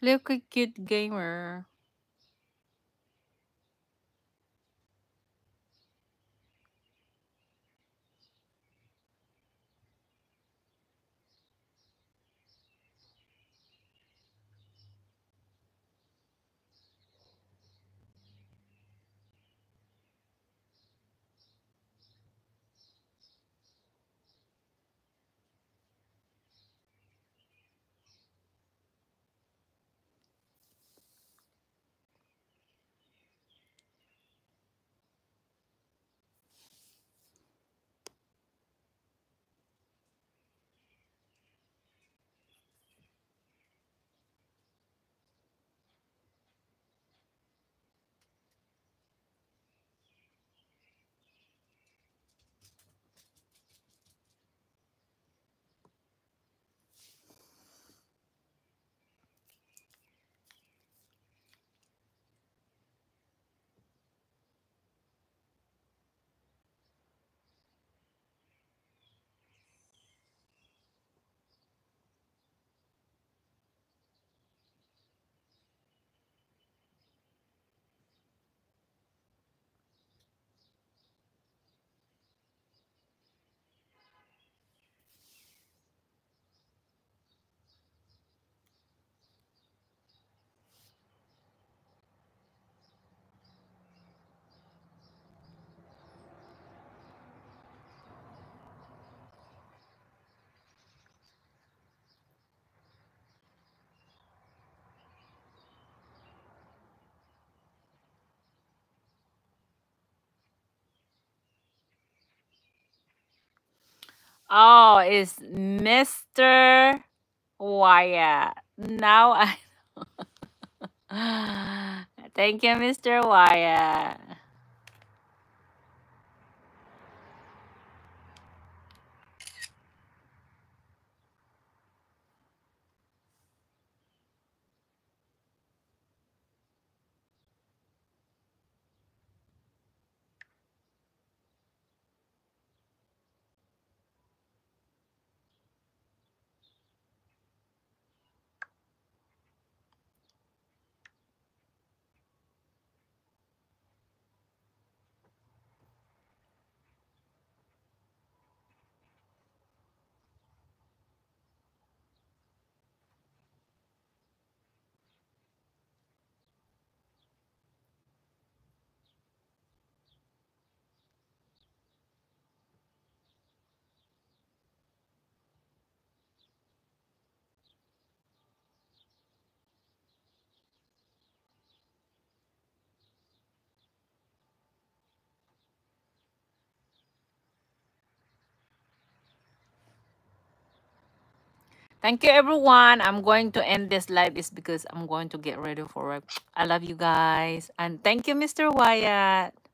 Look a cute gamer. Oh, it's Mr. Wyatt. Now I know. Thank you, Mr. Wyatt. Thank you, everyone. I'm going to end this live is because I'm going to get ready for work. I love you guys. And thank you, Mr. Wyatt.